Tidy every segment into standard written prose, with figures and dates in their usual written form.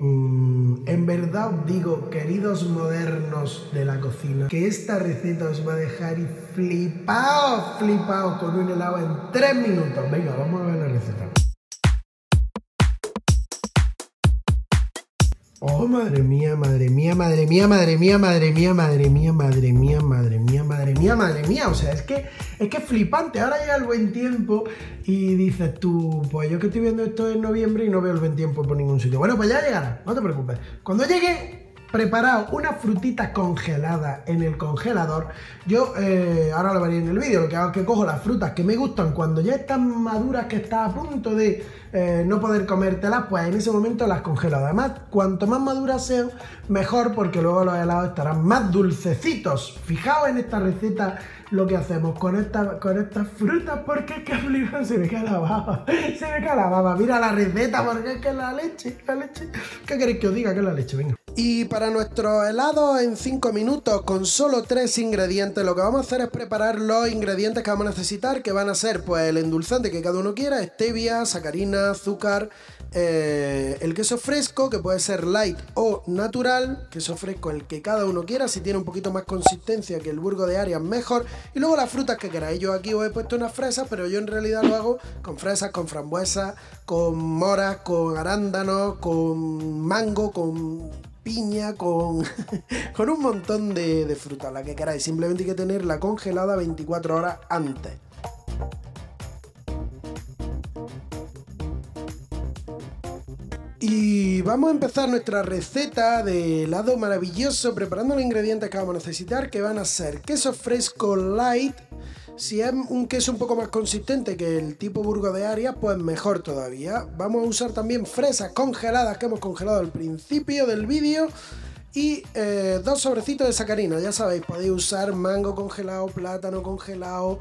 En verdad os digo, queridos modernos de la cocina, que esta receta os va a dejar flipaos, flipaos con un helado en 3 minutos. Venga, vamos a ver la receta. Oh, madre mía, madre mía, madre mía, madre mía, madre mía, madre mía, madre mía, madre mía, madre mía, madre mía. O sea, es que es flipante. Ahora llega el buen tiempo y dices tú, pues yo que estoy viendo esto en noviembre y no veo el buen tiempo por ningún sitio. Bueno, pues ya llegará, no te preocupes. Cuando llegue, preparado unas frutitas congeladas en el congelador. Yo ahora lo veré en el vídeo. Lo que hago es que cojo las frutas que me gustan cuando ya están maduras, que está a punto de no poder comértelas, pues en ese momento las congelo. Además, cuanto más maduras sean, mejor, porque luego los helados estarán más dulcecitos. Fijaos en esta receta lo que hacemos con estas frutas, porque es que flipan, se me cae la baba, se me cae la baba. Mira la receta, porque es que es la leche. ¿Qué queréis que os diga? Que es la leche, venga. Y para nuestros helados en 5 minutos con solo 3 ingredientes, lo que vamos a hacer es preparar los ingredientes que vamos a necesitar, que van a ser pues el endulzante que cada uno quiera, stevia, sacarina, azúcar, el queso fresco, que puede ser light o natural, queso fresco el que cada uno quiera, si tiene un poquito más consistencia que el Burgo de Arias mejor, y luego las frutas que queráis. Yo aquí os he puesto unas fresas, pero yo en realidad lo hago con fresas, con frambuesas, con moras, con arándanos, con mango, con piña, con un montón de fruta, la que queráis. Simplemente hay que tenerla congelada 24 horas antes. Y vamos a empezar nuestra receta de helado maravilloso preparando los ingredientes que vamos a necesitar, que van a ser queso fresco light. Si es un queso un poco más consistente que el tipo Burgo de Arias, pues mejor todavía. Vamos a usar también fresas congeladas que hemos congelado al principio del vídeo y 2 sobrecitos de sacarina. Ya sabéis, podéis usar mango congelado, plátano congelado,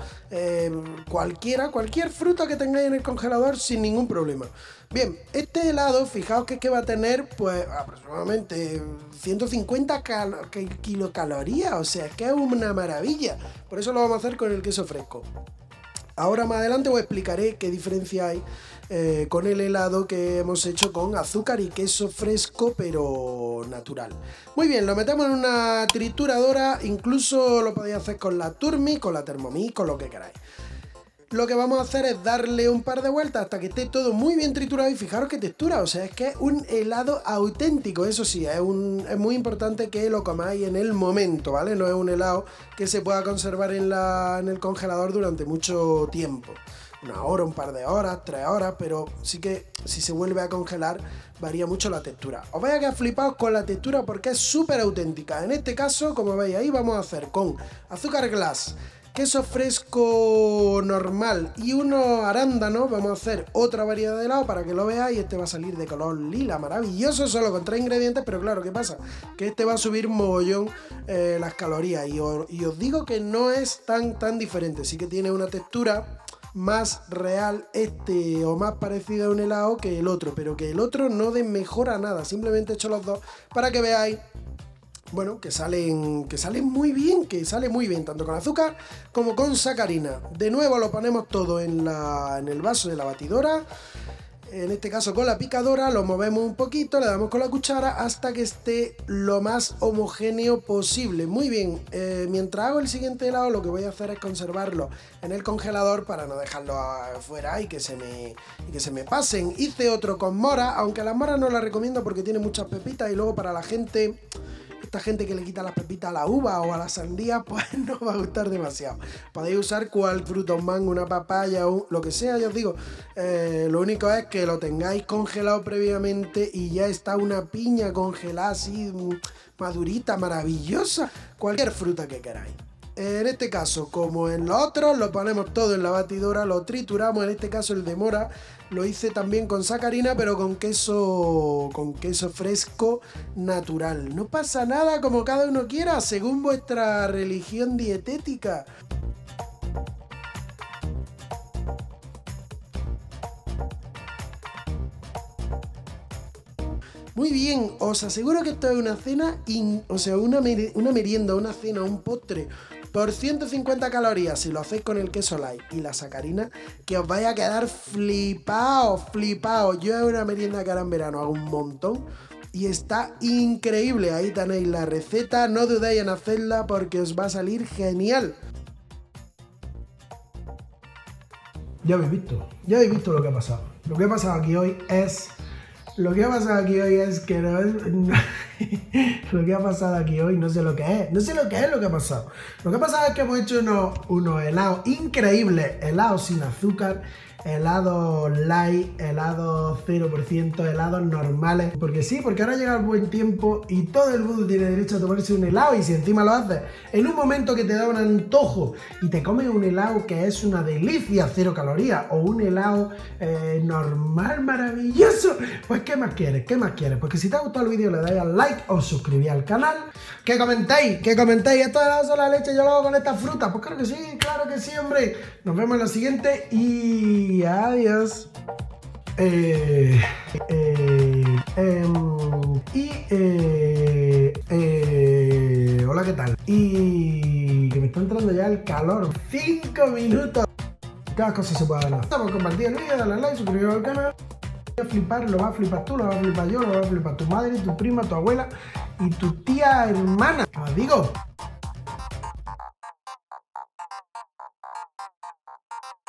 cualquier fruta que tengáis en el congelador sin ningún problema. Bien, este helado, fijaos que va a tener pues aproximadamente 150 kilocalorías, o sea, que es una maravilla. Por eso lo vamos a hacer con el queso fresco. Ahora más adelante os explicaré qué diferencia hay con el helado que hemos hecho con azúcar y queso fresco, pero natural. Muy bien, lo metemos en una trituradora, incluso lo podéis hacer con la Turmix, con la Thermomix, con lo que queráis. Lo que vamos a hacer es darle un par de vueltas hasta que esté todo muy bien triturado y fijaros qué textura, o sea, es que es un helado auténtico. Eso sí, es muy importante que lo comáis en el momento, ¿vale? No es un helado que se pueda conservar en el congelador durante mucho tiempo. Una hora, un par de horas, 3 horas, pero sí que si se vuelve a congelar varía mucho la textura. Os vais a quedar flipados con la textura porque es súper auténtica. En este caso, como veis ahí, vamos a hacer con azúcar glass, queso fresco normal y unos arándanos. Vamos a hacer otra variedad de helado para que lo veáis. Este va a salir de color lila, maravilloso, solo con 3 ingredientes, pero claro, ¿qué pasa? Que este va a subir mogollón las calorías y os digo que no es tan diferente. Sí que tiene una textura más real este, o más parecido a un helado que el otro, pero que el otro no desmejora nada. Simplemente he hecho los dos para que veáis, bueno, que salen muy bien, que sale muy bien tanto con azúcar como con sacarina. De nuevo lo ponemos todo en el vaso de la batidora, en este caso con la picadora, lo movemos un poquito, le damos con la cuchara hasta que esté lo más homogéneo posible. Muy bien, mientras hago el siguiente helado, lo que voy a hacer es conservarlo en el congelador para no dejarlo afuera y que se me pasen. Hice otro con mora, aunque las moras no las recomiendo porque tiene muchas pepitas y luego para la gente... Esta gente que le quita las pepitas a la uva o a la sandía, pues no va a gustar demasiado. Podéis usar cual fruta, un mango, una papaya, lo que sea, ya os digo. Lo único es que lo tengáis congelado previamente y ya está una piña congelada así, madurita, maravillosa. Cualquier fruta que queráis. En este caso, como en los otros, lo ponemos todo en la batidora, lo trituramos. En este caso el de mora lo hice también con sacarina, pero con queso fresco natural. No pasa nada, como cada uno quiera, según vuestra religión dietética. Muy bien, os aseguro que esto es una cena, una merienda, una cena, un postre por 150 calorías, si lo hacéis con el queso light y la sacarina, que os vais a quedar flipaos, flipaos. Yo es una merienda que ahora en verano hago un montón y está increíble. Ahí tenéis la receta, no dudéis en hacerla porque os va a salir genial. Ya habéis visto lo que ha pasado. Lo que ha pasado aquí hoy es... Lo que ha pasado aquí hoy, no sé lo que es. No sé lo que es lo que ha pasado. Lo que ha pasado es que hemos hecho unos helados increíbles. Helados sin azúcar, helados light, helados 0%, helados normales. Porque sí, porque ahora llega el buen tiempo y todo el mundo tiene derecho a tomarse un helado. Y si encima lo haces en un momento que te da un antojo y te comes un helado que es una delicia, 0 calorías, o un helado normal, maravilloso, pues ¿qué más quieres? ¿Qué más quieres? Pues que si te ha gustado el vídeo le dais al like, os suscribís al canal, que comentéis, estos helados son la leche, yo lo hago con estas frutas. Pues claro que sí, hombre. Nos vemos en la siguiente y... adiós. Hola, ¿qué tal? Y que me está entrando ya el calor. 5 minutos. Cada cosa se puede hablar. Por compartir el vídeo, darle like, suscribiros al canal. Voy a flipar, lo vas a flipar tú, lo vas a flipar yo, lo vas a flipar tu madre, tu prima, tu abuela y tu tía hermana. Os digo.